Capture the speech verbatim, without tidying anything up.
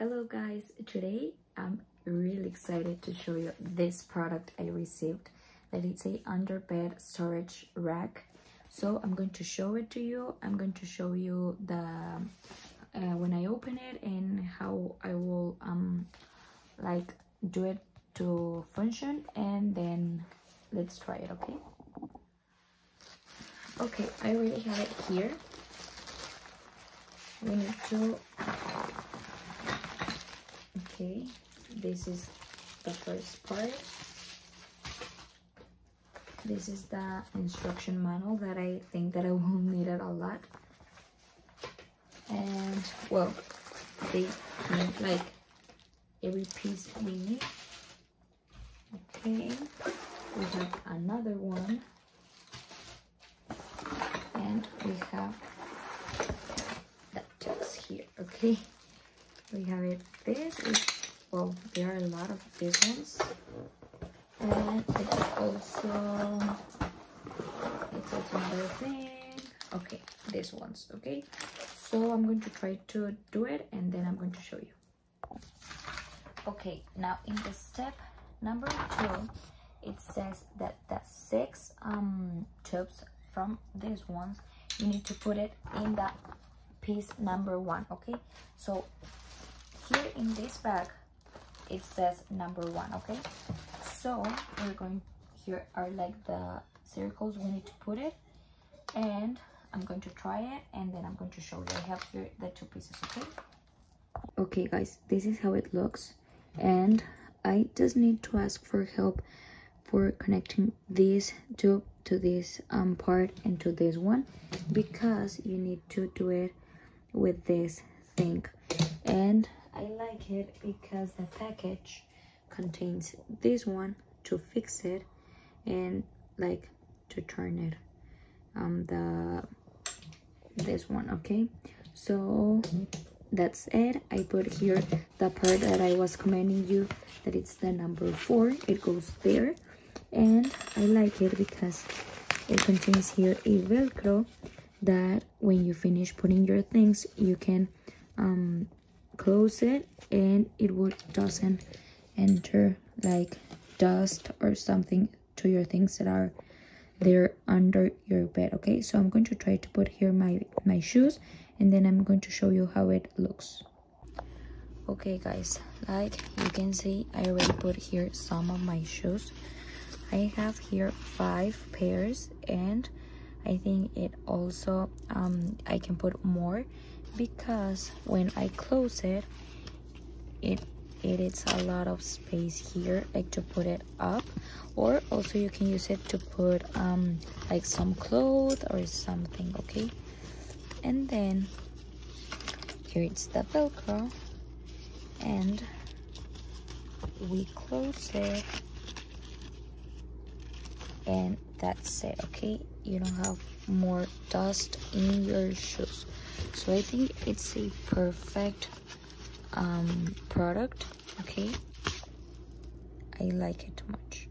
Hello guys, today I'm really excited to show you this product I received, that it's a under bed storage rack. So I'm going to show it to you. I'm going to show you the uh, when I open it and how I will um like do it to function, and then let's try it. Okay okay, I already have it here. We need to Okay, this is the first part. This is the instruction manual that I think that I will need it a lot. And well, they need like every piece we need. Okay, we have another one. And we have that box here, okay. We have it this is, well, there are a lot of these ones, and it's also it's also another thing. Okay, these ones. Okay, so I'm going to try to do it and then I'm going to show you. Okay, now in the step number two, it says that the six um tubes from these ones, you need to put it in the piece number one. Okay, so here in this bag, it says number one, okay? So we're going, here are like the circles we need to put it. And I'm going to try it and then I'm going to show you. I have here the two pieces, okay? Okay guys, this is how it looks. And I just need to ask for help for connecting this tube to this um part and to this one, because you need to do it with this thing. And I like it because the package contains this one to fix it and like to turn it um the this one. Okay, so that's it. I put here the part that I was commenting you, that it's the number four. It goes there, and I like it because it contains here a Velcro that when you finish putting your things, you can um close it and it would doesn't enter like dust or something to your things that are there under your bed. Okay, so I'm going to try to put here my my shoes and then I'm going to show you how it looks. Okay guys, like you can see, I already put here some of my shoes. I have here five pairs, and I think it also um I can put more, because when I close it, it it is a lot of space here, like to put it up, or also you can use it to put um like some clothes or something. Okay, and then here it's the Velcro, and we close it, and that's it. Okay, you don't have more dust in your shoes. So I think it's a perfect um, product. Okay, I like it much.